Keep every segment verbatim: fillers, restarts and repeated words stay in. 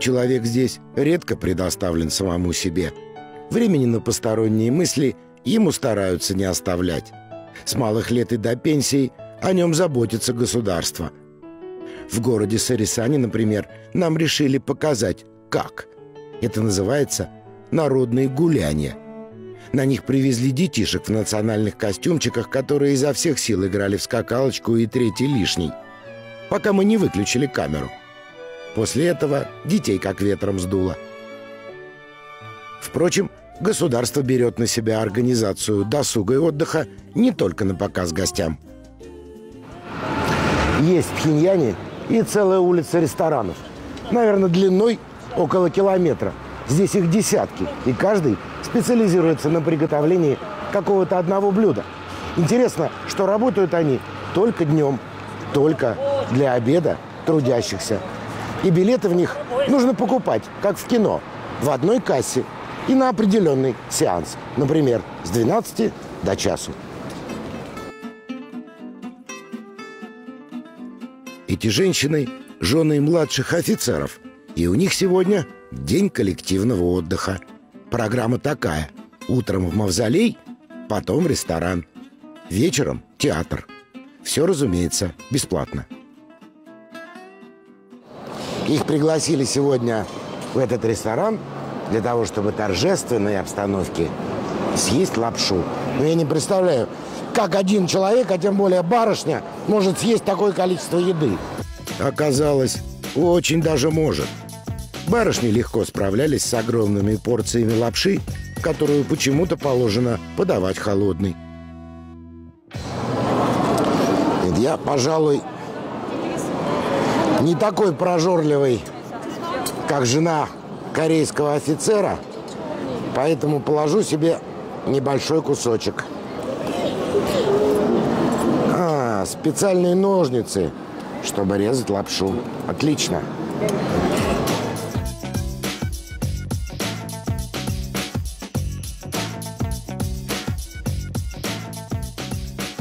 Человек здесь редко предоставлен самому себе. Времени на посторонние мысли ему стараются не оставлять. С малых лет и до пенсии о нем заботится государство. В городе Сарисане, например, нам решили показать, как. Это называется «народные гуляния». На них привезли детишек в национальных костюмчиках, которые изо всех сил играли в скакалочку и третий лишний, пока мы не выключили камеру. После этого детей как ветром сдуло. Впрочем, государство берет на себя организацию досуга и отдыха не только на показ гостям. Есть в Пхеньяне и целая улица ресторанов, наверное, длиной около километра. Здесь их десятки, и каждый специализируется на приготовлении какого-то одного блюда. Интересно, что работают они только днем, только для обеда трудящихся. И билеты в них нужно покупать, как в кино, в одной кассе и на определенный сеанс, например, с двенадцати до часу. Эти женщины – жены младших офицеров, и у них сегодня день коллективного отдыха. Программа такая – утром в мавзолей, потом ресторан, вечером – театр. Все, разумеется, бесплатно. Их пригласили сегодня в этот ресторан для того, чтобы в торжественной обстановке съесть лапшу. Но я не представляю, как один человек, а тем более барышня, может съесть такое количество еды. Оказалось, очень даже может. Барышни легко справлялись с огромными порциями лапши, которую почему-то положено подавать холодной. Я, пожалуй, не такой прожорливый, как жена корейского офицера, поэтому положу себе небольшой кусочек. А, специальные ножницы, чтобы резать лапшу. Отлично.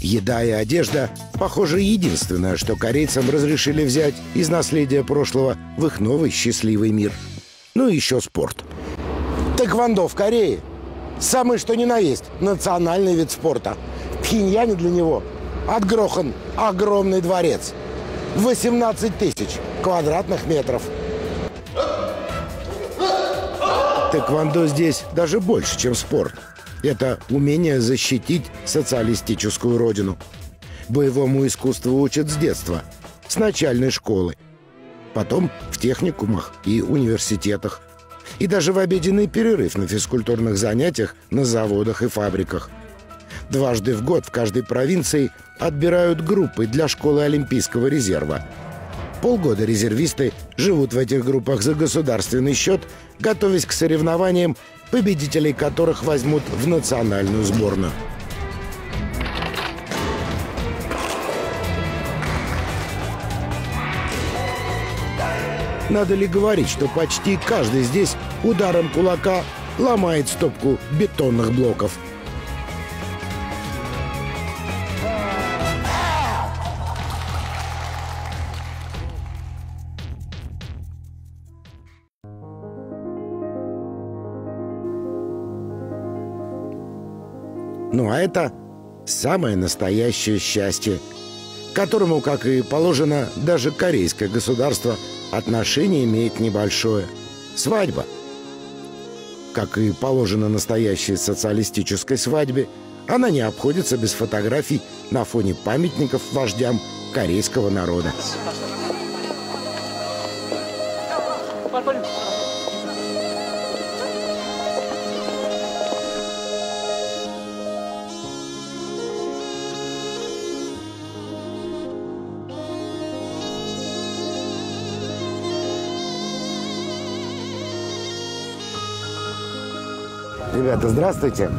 Еда и одежда, похоже, единственное, что корейцам разрешили взять из наследия прошлого в их новый счастливый мир. Ну и еще спорт. Тэквондо в Корее – самый что ни на есть национальный вид спорта. В Пхеньяне для него отгрохан огромный дворец. восемнадцать тысяч квадратных метров. Тэквондо здесь даже больше, чем спорт. Это умение защитить социалистическую родину. Боевому искусству учат с детства, с начальной школы. Потом в техникумах и университетах. И даже в обеденный перерыв на физкультурных занятиях на заводах и фабриках. Дважды в год в каждой провинции отбирают группы для школы Олимпийского резерва. Полгода резервисты живут в этих группах за государственный счет, готовясь к соревнованиям, победителей которых возьмут в национальную сборную. Надо ли говорить, что почти каждый здесь ударом кулака ломает стопку бетонных блоков? Ну а это самое настоящее счастье, к которому, как и положено, даже корейское государство отношение имеет небольшое. Свадьба. Как и положено настоящей социалистической свадьбе, она не обходится без фотографий на фоне памятников вождям корейского народа. Ребята, здравствуйте.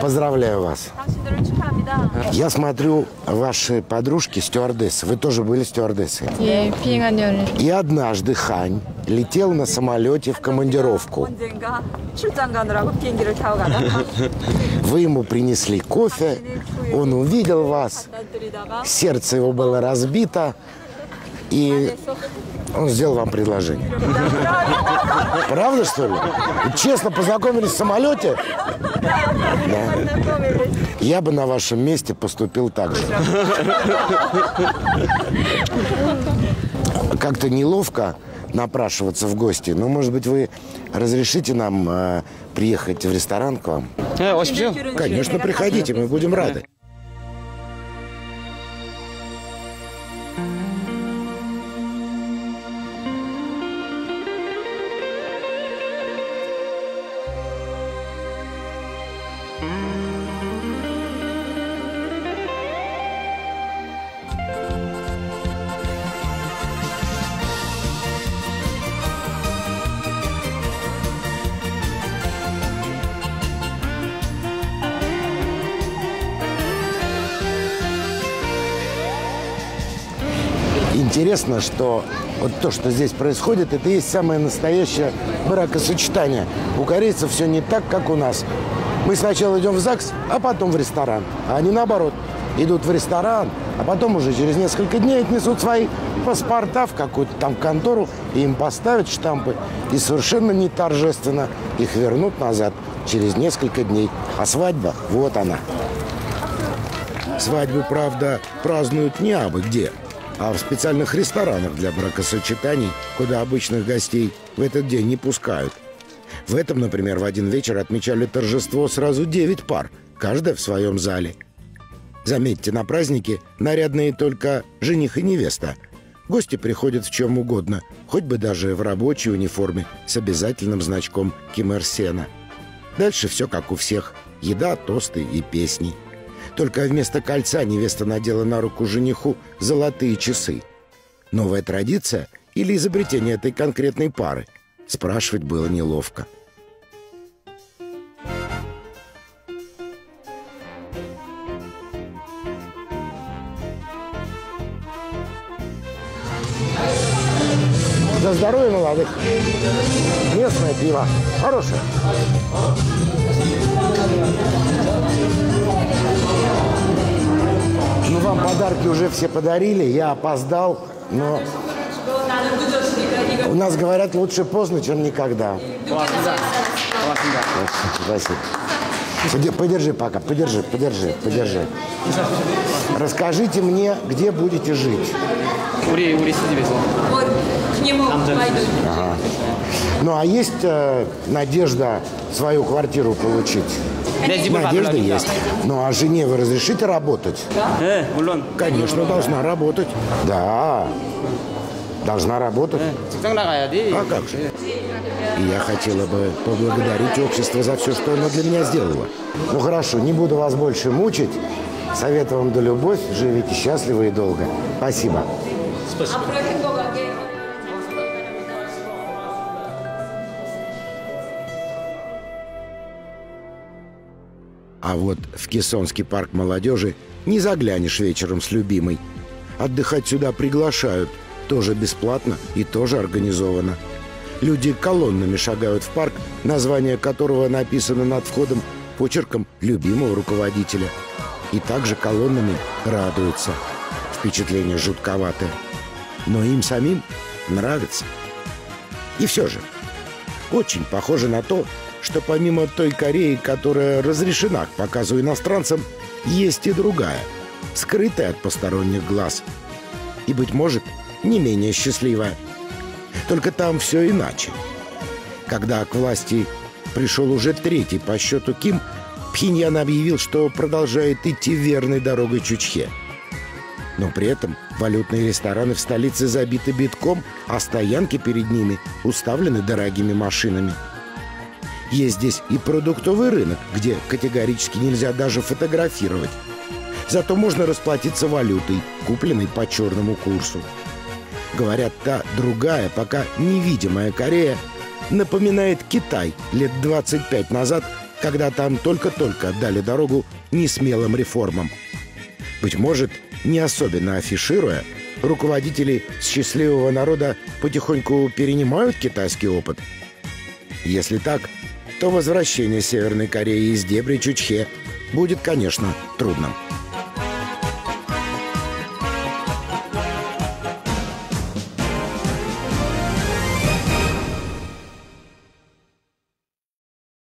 Поздравляю вас. Я смотрю, ваши подружки стюардессы. Вы тоже были стюардессой? И однажды Хань летел на самолете в командировку. Вы ему принесли кофе, он увидел вас, сердце его было разбито, и Он сделал вам предложение. Правда, что ли? Честно познакомились в самолете? Да. Я бы на вашем месте поступил так же. Как-то неловко напрашиваться в гости, но, может быть, вы разрешите нам э, приехать в ресторан к вам? Конечно, приходите, мы будем рады. Интересно, что вот то, что здесь происходит, это и есть самое настоящее бракосочетание. У корейцев все не так, как у нас. Мы сначала идем в ЗАГС, а потом в ресторан. А они, наоборот, идут в ресторан, а потом уже через несколько дней отнесут свои паспорта в какую-то там контору, и им поставят штампы. И совершенно не торжественно их вернут назад через несколько дней. А свадьба, вот она. Свадьбу, правда, празднуют не абы где, а в специальных ресторанах для бракосочетаний, куда обычных гостей в этот день не пускают. В этом, например, в один вечер отмечали торжество сразу девять пар, каждая в своем зале. Заметьте, на празднике нарядные только жених и невеста. Гости приходят в чем угодно, хоть бы даже в рабочей униформе с обязательным значком Ким Ир Сена. Дальше все как у всех – еда, тосты и песни. Только вместо кольца невеста надела на руку жениху золотые часы. Новая традиция или изобретение этой конкретной пары? Спрашивать было неловко. За здоровье молодых. Местное пиво. Хорошее. Ну, вам подарки уже все подарили, я опоздал, но у нас говорят, лучше поздно, чем никогда. Спасибо. Подержи пока, подержи, подержи, подержи. Расскажите мне, где будете жить. Ури, Ури, сиди. Вот, к нему пойду. Ну, а есть э, надежда свою квартиру получить? Надежда есть. Ну, а жене вы разрешите работать? Да. Конечно, должна работать. Да. Должна работать. А как же? И я хотела бы поблагодарить общество за все, что оно для меня сделало. Ну, хорошо, не буду вас больше мучить. Совет вам да любовь. Живите счастливо и долго. Спасибо. Спасибо. А вот в Кесонский парк молодежи не заглянешь вечером с любимой. Отдыхать сюда приглашают. Тоже бесплатно и тоже организовано. Люди колоннами шагают в парк, название которого написано над входом почерком любимого руководителя. И также колоннами радуются. Впечатление жутковатое. Но им самим нравится. И все же, очень похоже на то, что помимо той Кореи, которая разрешена к показу иностранцам, есть и другая, скрытая от посторонних глаз. И, быть может, не менее счастливая. Только там все иначе. Когда к власти пришел уже третий по счету Ким, Пхеньян объявил, что продолжает идти верной дорогой Чучхе. Но при этом валютные рестораны в столице забиты битком, а стоянки перед ними уставлены дорогими машинами. Есть здесь и продуктовый рынок, где категорически нельзя даже фотографировать. Зато можно расплатиться валютой, купленной по черному курсу. Говорят, та другая, пока невидимая Корея напоминает Китай лет двадцать пять назад, когда там только-только отдали дорогу несмелым реформам. Быть может, не особенно афишируя, руководители счастливого народа потихоньку перенимают китайский опыт. Если так, то возвращение Северной Кореи из дебри Чучхе будет, конечно, трудным.